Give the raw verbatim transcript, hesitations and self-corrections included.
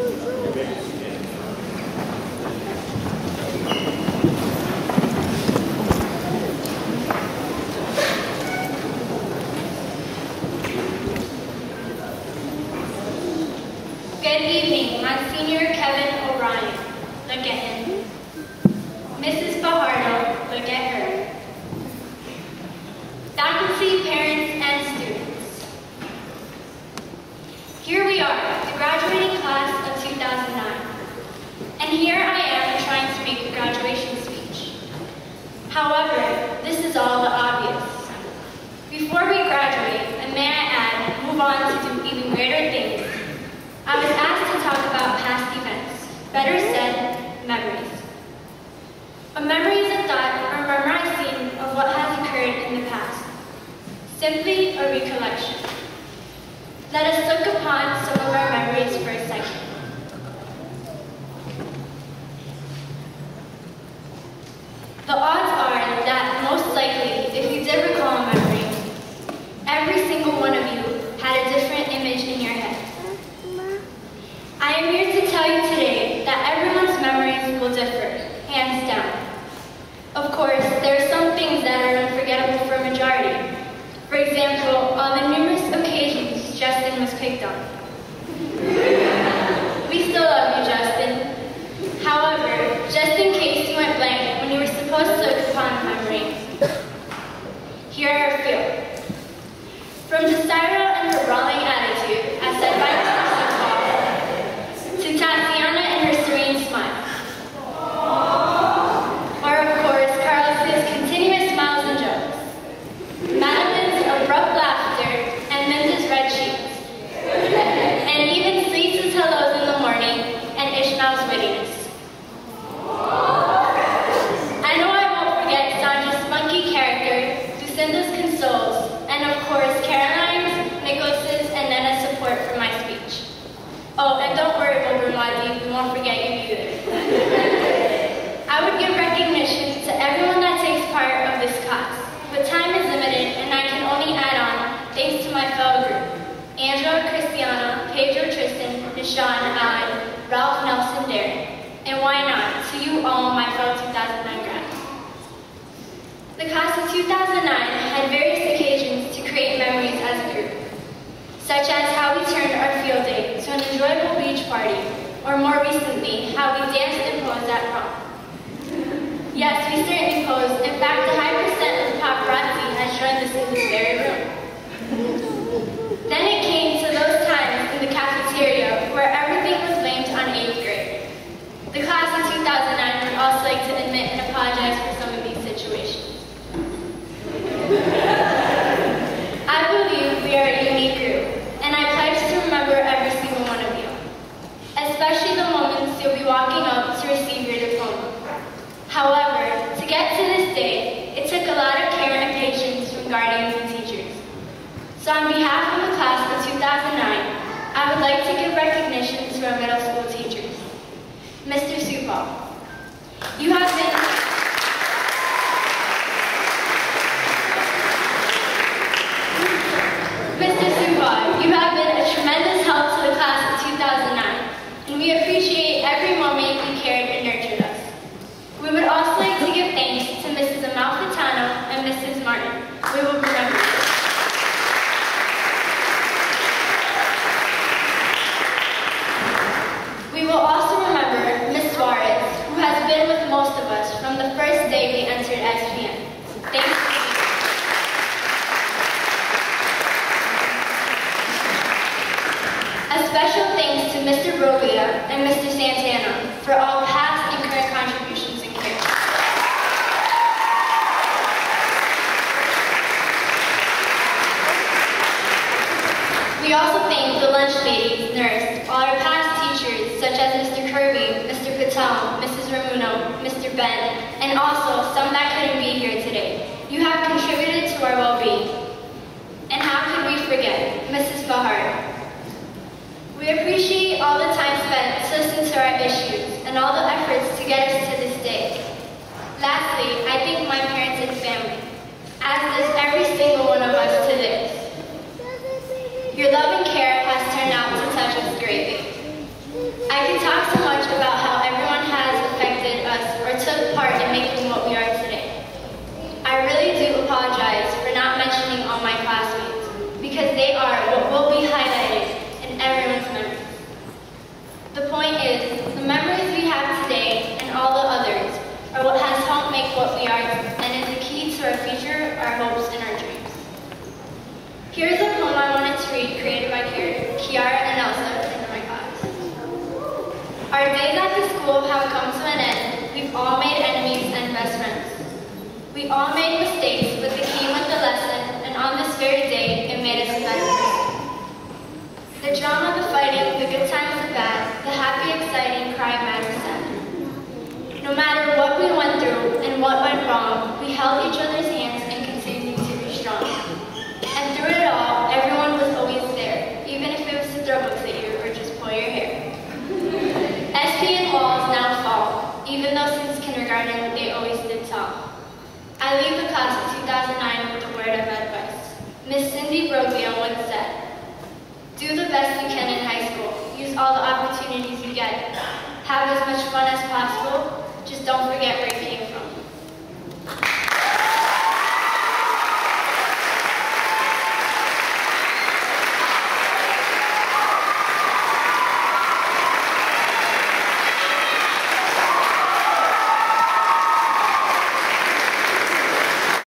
Good evening, Monsignor Kevin O'Brien. Look at him. Missus Fajardo, look at her. Faculty, parents, and students. Here we are, the graduating class of two thousand nine. And here I am trying to make a graduation speech. However, this is all the obvious. Before we graduate, and may I add, move on to do even greater things, I was asked to talk about past events, better said, memories. A memory is a thought or memorized scene of what has occurred in the past, simply a recollection. Let us look upon some of our memories for a second. The odds are that most likely, if you did recall a memory, every single one of you had a different image in your head. I am here to tell you today that everyone's memories will differ, hands down. Of course, there are some things that are unforgettable for a majority. For example, on the numerous occasions Justin was picked on. We still love you, Justin. However, just in case you went blank when you were supposed to look upon memory, here are a few. From Desiree and her brawling attitude, as said by Pedro Tristan, Nishan, and I, Ralph Nelson Dare, and why not, to you all, my fellow two thousand nine grads. The class of two thousand nine had various occasions to create memories as a group, such as how we turned our field day to an enjoyable beach party, or more recently, how we danced and posed at prom. Yes, we certainly posed. In fact, a high percent of the paparazzi has joined us in this very room. Then it came to those times in the cafeteria where everything was blamed on eighth grade. The class of two thousand nine would also like to admit and apologize for some of these situations. I believe we are a unique group, and I pledge to remember every single one of you, especially the moments you'll be walking up to receive your diploma. However, to get to this day, it took a lot of care and patience from guardians and teachers. So on behalf of the class of two thousand nine, I would like to give recognition to our middle school teachers. Mister Supal, you have been Mister Supal, you have been a tremendous help to the class of two thousand nine, and we appreciate every moment you cared and nurtured us. We would also like to give thanks to Missus Amalfitano and Missus Martin. We will remember you. We will also remember Miz Suarez, who has been with most of us from the first day we entered S P M. Thank you. A special thanks to Mister Broglio and Mister Santana for all past and current contributions and care. We also thank the lunch ladies, nurse, all our past such as Mister Kirby, Mister Patel, Missus Ramuno, Mister Ben, and also some that couldn't be here today. You have contributed to our well-being. And how could we forget Missus Bahar? We appreciate all the time spent to listen to our issues and all the efforts to get us to this day. Lastly, I thank my parents and family, as does every single one of us to this. Your love and care has turned out to touch us greatly. I all my classmates, because they are what will be highlighted in everyone's memories. The point is, the memories we have today and all the others are what has helped make what we are and is the key to our future, our hopes, and our dreams. Here's a poem I wanted to read created by Kiara and Elsa in my class. Our days at the school have come to an end. We've all made enemies and best friends. We all made mistakes, but the key was the lesson, and on this very day, it made us a better person. The drama, the fighting, the good times, the bad, the happy, exciting, crying matters sad. No matter what we went through and what went wrong, we held each other's hands and continued to be strong. And through it all, everyone was always there, even if it was to throw books at you or just pull your hair. S P and walls now fall, even though since kindergarten, they always did talk. I leave the class of two thousand nine with a word of advice. Miss Cindy Broglio once said, "Do the best you can in high school. Use all the opportunities you get. Have as much fun as possible